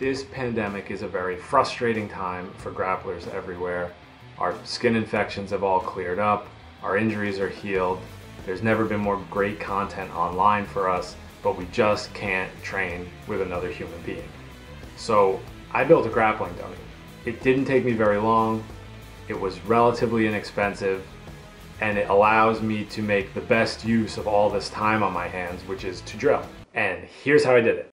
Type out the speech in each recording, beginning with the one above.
This pandemic is a very frustrating time for grapplers everywhere. Our skin infections have all cleared up, our injuries are healed. There's never been more great content online for us, but we just can't train with another human being. So I built a grappling dummy. It didn't take me very long, it was relatively inexpensive, and it allows me to make the best use of all this time on my hands, which is to drill. And here's how I did it.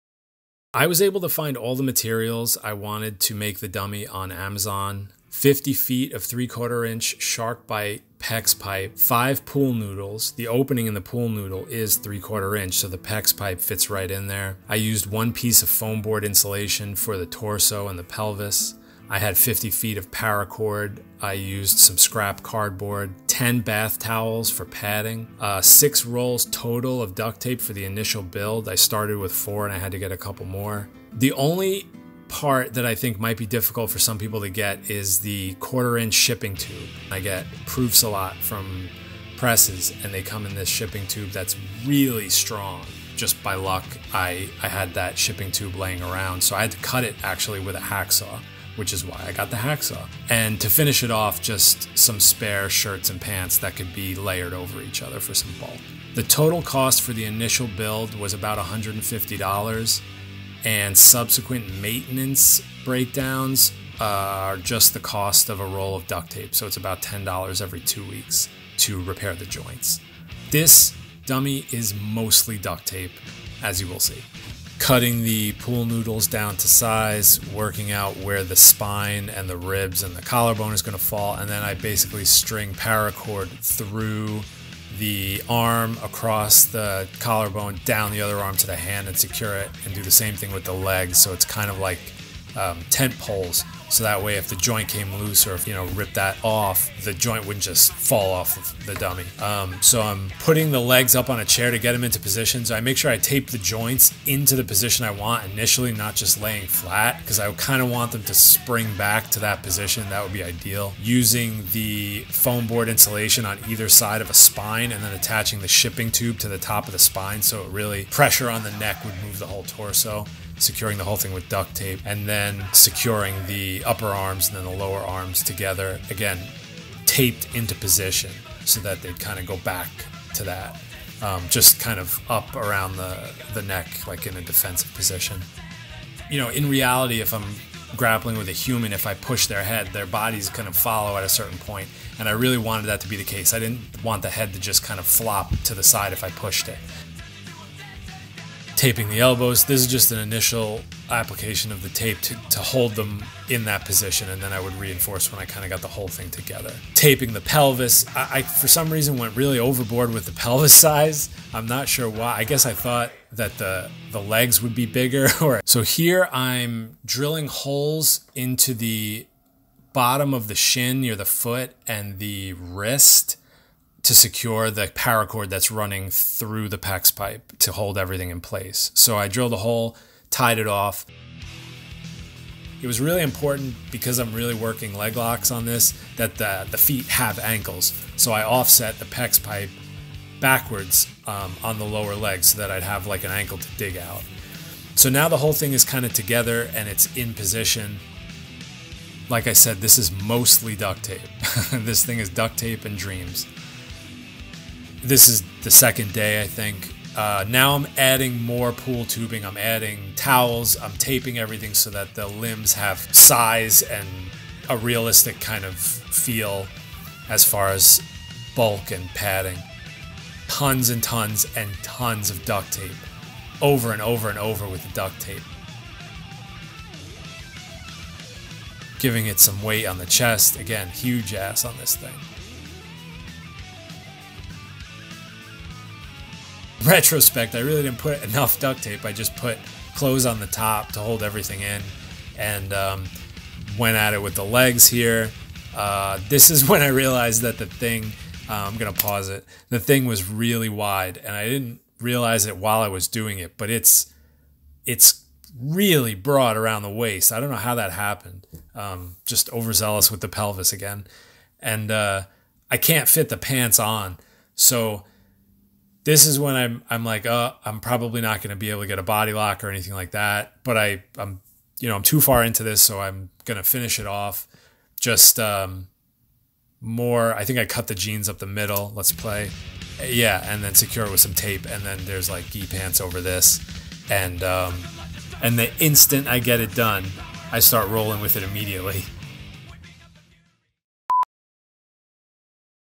I was able to find all the materials I wanted to make the dummy on Amazon. 50 feet of 3/4 inch shark bite PEX pipe, 5 pool noodles. The opening in the pool noodle is 3/4 inch, so the PEX pipe fits right in there. I used one piece of foam board insulation for the torso and the pelvis. I had 50 feet of paracord. I used some scrap cardboard, 10 bath towels for padding, 6 rolls total of duct tape for the initial build. I started with 4 and I had to get a couple more. The only part that I think might be difficult for some people to get is the 1/4 inch shipping tube. I get proofs a lot from presses and they come in this shipping tube that's really strong. Just by luck, I had that shipping tube laying around, so I had to cut it actually with a hacksaw, which is why I got the hacksaw. And to finish it off, just some spare shirts and pants that could be layered over each other for some bulk. The total cost for the initial build was about $150, and subsequent maintenance breakdowns are just the cost of a roll of duct tape, so it's about $10 every 2 weeks to repair the joints. This dummy is mostly duct tape, as you will see. Cutting the pool noodles down to size, working out where the spine and the ribs and the collarbone is going to fall, and then I basically string paracord through the arm, across the collarbone, down the other arm to the hand and secure it, and do the same thing with the legs, so it's kind of like tent poles, so that way if the joint came loose or if, you know, ripped that off, the joint wouldn't just fall off of the dummy. So I'm putting the legs up on a chair to get them into position, so I make sure I tape the joints into the position I want initially, not just laying flat, because I kind of want them to spring back to that position. That would be ideal. Using the foam board insulation on either side of a spine and then attaching the shipping tube to the top of the spine, so it really, pressure on the neck would move the whole torso. Securing the whole thing with duct tape, and then securing the upper arms and then the lower arms together, again, taped into position so that they'd kind of go back to that, just kind of up around the neck, like in a defensive position. You know, in reality, if I'm grappling with a human, if I push their head, their body's going to follow at a certain point, and I really wanted that to be the case. I didn't want the head to just kind of flop to the side if I pushed it. Taping the elbows. This is just an initial application of the tape to hold them in that position, and then I would reinforce when I kind of got the whole thing together. Taping the pelvis. I for some reason went really overboard with the pelvis size. I'm not sure why. I guess I thought that the legs would be bigger. So here I'm drilling holes into the bottom of the shin near the foot and the wrist to secure the paracord that's running through the PEX pipe to hold everything in place. So I drilled a hole, tied it off. It was really important, because I'm really working leg locks on this, that the feet have ankles. So I offset the PEX pipe backwards on the lower leg so that I'd have like an ankle to dig out. So now the whole thing is kind of together and it's in position. Like I said, this is mostly duct tape. This thing is duct tape and dreams. This is the second day, I think. Now I'm adding more pool tubing. I'm adding towels. I'm taping everything so that the limbs have size and a realistic kind of feel as far as bulk and padding. Tons and tons and tons of duct tape. Over and over and over with the duct tape. Giving it some weight on the chest. Again, huge ass on this thing. Retrospect, I really didn't put enough duct tape. I just put clothes on the top to hold everything in, and went at it with the legs here. This is when I realized that the thing, I'm gonna pause it, the thing was really wide, and I didn't realize it while I was doing it, but it's really broad around the waist. I don't know how that happened. Just overzealous with the pelvis again, and I can't fit the pants on, so this is when I'm like, I'm probably not going to be able to get a body lock or anything like that. But I'm you know, I'm too far into this, so I'm going to finish it off. Just more, I think I cut the jeans up the middle. Let's play. Yeah, and then secure it with some tape. And then there's like gi pants over this. And the instant I get it done, I start rolling with it immediately.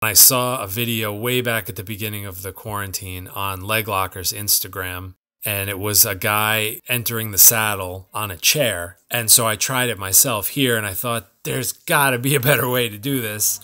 I saw a video way back at the beginning of the quarantine on Leglocker's Instagram, and it was a guy entering the saddle on a chair. And so I tried it myself here, and I thought, there's got to be a better way to do this.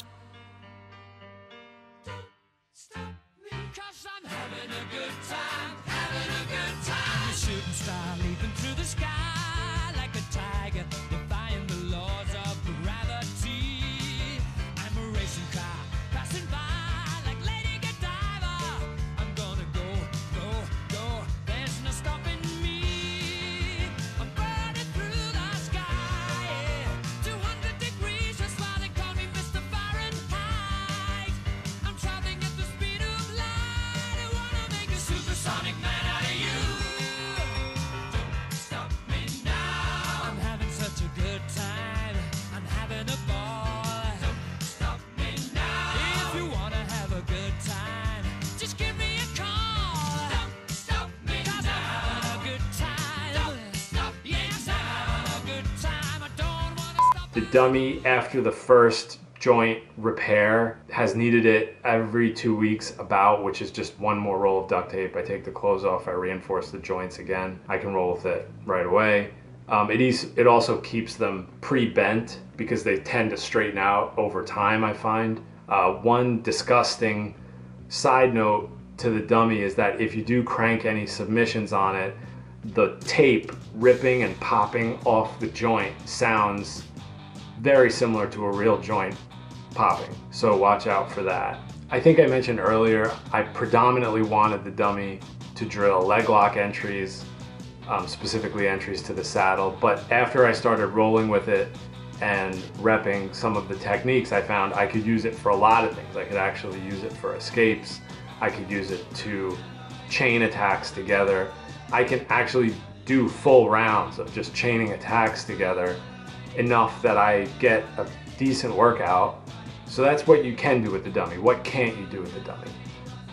The dummy, after the first joint repair, has needed it every 2 weeks about, which is just one more roll of duct tape. I take the clothes off, I reinforce the joints again. I can roll with it right away. It also keeps them pre-bent because they tend to straighten out over time, I find. One disgusting side note to the dummy is that if you do crank any submissions on it, the tape ripping and popping off the joint sounds very similar to a real joint popping, so watch out for that. I think I mentioned earlier, I predominantly wanted the dummy to drill leg lock entries, specifically entries to the saddle, but after I started rolling with it and repping some of the techniques, I found I could use it for a lot of things. I could actually use it for escapes. I could use it to chain attacks together. I can actually do full rounds of just chaining attacks together enough that I get a decent workout. So that's what you can do with the dummy. What can't you do with the dummy?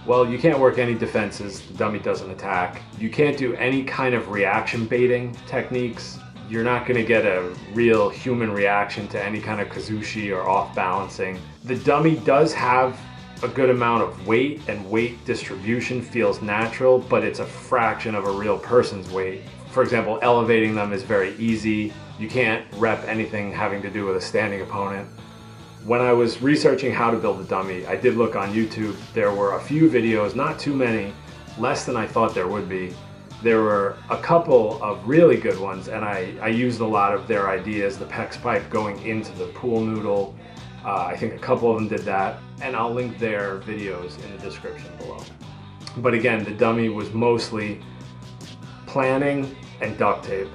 Well, you can't work any defenses. The dummy doesn't attack. You can't do any kind of reaction baiting techniques. You're not going to get a real human reaction to any kind of kazushi or off balancing. The dummy does have a good amount of weight, and weight distribution feels natural, but it's a fraction of a real person's weight. For example, elevating them is very easy. You can't rep anything having to do with a standing opponent. When I was researching how to build a dummy, I did look on YouTube. There were a few videos, not too many, less than I thought there would be. There were a couple of really good ones, and I used a lot of their ideas, the PEX pipe going into the pool noodle. I think a couple of them did that, and I'll link their videos in the description below. But again, the dummy was mostly planning and duct tape.